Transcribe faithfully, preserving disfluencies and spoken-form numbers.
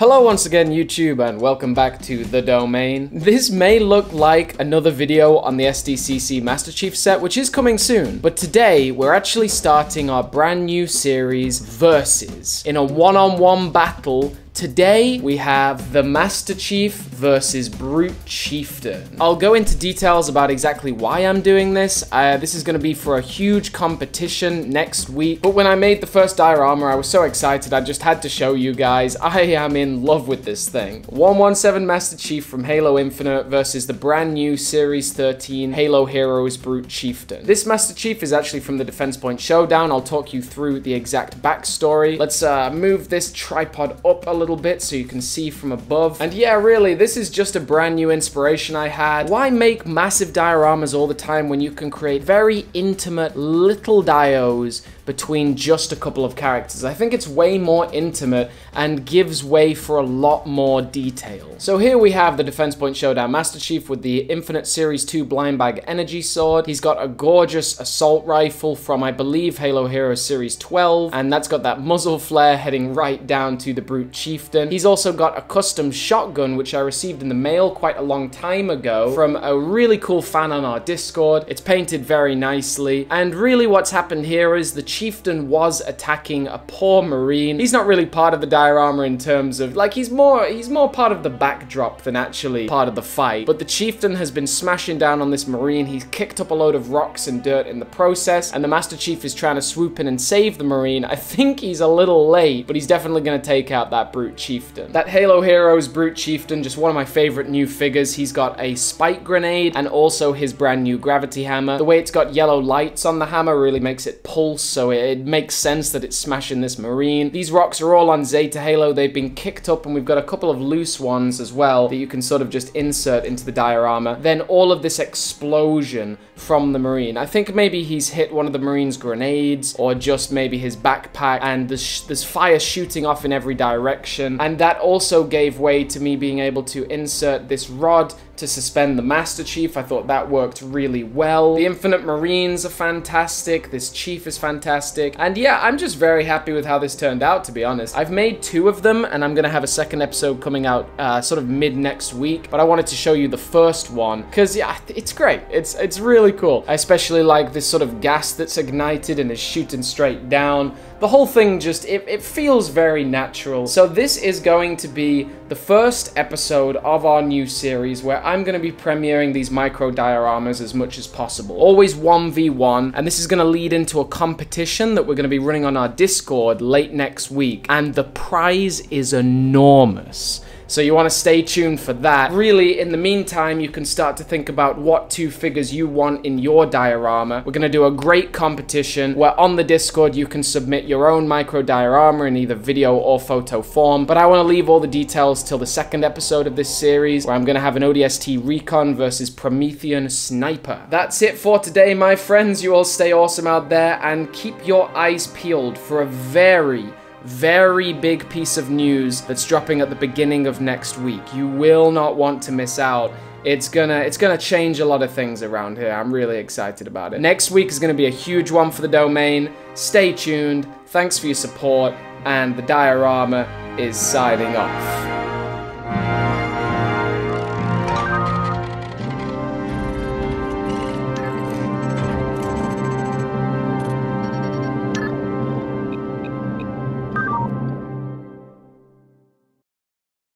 Hello once again YouTube and welcome back to The Domain. This may look like another video on the S D C C Master Chief set, which is coming soon, but today we're actually starting our brand new series, Versus. In a one-on-one battle, today we have the Master Chief versus Brute Chieftain. I'll go into details about exactly why I'm doing this. Uh, this is going to be for a huge competition next week. But when I made the first diorama, I was so excited I just had to show you guys. I am in love with this thing. one one seven Master Chief from Halo Infinite versus the brand new Series thirteen Halo Heroes Brute Chieftain. This Master Chief is actually from the Defense Point Showdown. I'll talk you through the exact backstory. Let's uh, move this tripod up a little bit so you can see from above. And yeah, really, this is just a brand new inspiration I had. Why make massive dioramas all the time when you can create very intimate little dios between just a couple of characters? I think it's way more intimate and gives way for a lot more detail. So here we have the Defense Point Showdown Master Chief with the Infinite Series two Blind Bag Energy Sword. He's got a gorgeous assault rifle from, I believe, Halo Heroes Series twelve, and that's got that muzzle flare heading right down to the Brute Chieftain. He's also got a custom shotgun, which I received in the mail quite a long time ago from a really cool fan on our Discord. It's painted very nicely, and really what's happened here is the Chieftain was attacking a poor Marine. He's not really part of the diorama in terms of, like, he's more he's more part of the backdrop than actually part of the fight, but the Chieftain has been smashing down on this Marine. He's kicked up a load of rocks and dirt in the process, and the Master Chief is trying to swoop in and save the Marine. I think he's a little late, but he's definitely going to take out that Brute Chieftain. That Halo Heroes Brute Chieftain, just one of my favorite new figures. He's got a spike grenade and also his brand new gravity hammer. The way it's got yellow lights on the hammer really makes it pulse, so it, it makes sense that it's smashing this Marine. These rocks are all on Zeta Halo. They've been kicked up, and we've got a couple of loose ones as well that you can sort of just insert into the diorama. Then all of this explosion from the Marine. I think maybe he's hit one of the Marine's grenades or just maybe his backpack, and there's, there's fire shooting off in every direction. And that also gave way to me being able to insert this rod to suspend the Master Chief. I thought that worked really well. The Infinite Marines are fantastic. This Chief is fantastic. And yeah, I'm just very happy with how this turned out, to be honest. I've made two of them, and I'm gonna have a second episode coming out uh, sort of mid next week, but I wanted to show you the first one, because yeah, it's great. It's, it's really cool. I especially like this sort of gas that's ignited and is shooting straight down. The whole thing just, it, it feels very natural. So this is going to be the first episode of our new series where I I'm going to be premiering these micro dioramas as much as possible. Always one v one, and this is going to lead into a competition that we're going to be running on our Discord late next week, and the prize is enormous. So you want to stay tuned for that. Really, in the meantime, you can start to think about what two figures you want in your diorama. We're going to do a great competition where on the Discord you can submit your own micro diorama in either video or photo form. But I want to leave all the details till the second episode of this series, where I'm going to have an O D S T Recon versus Promethean Sniper. That's it for today, my friends. You all stay awesome out there, and keep your eyes peeled for a very very big piece of news that's dropping at the beginning of next week. You will not want to miss out. It's gonna it's gonna change a lot of things around here. I'm really excited about it. Next week is gonna be a huge one for the Domain. Stay tuned. Thanks for your support, and the diorama is signing off.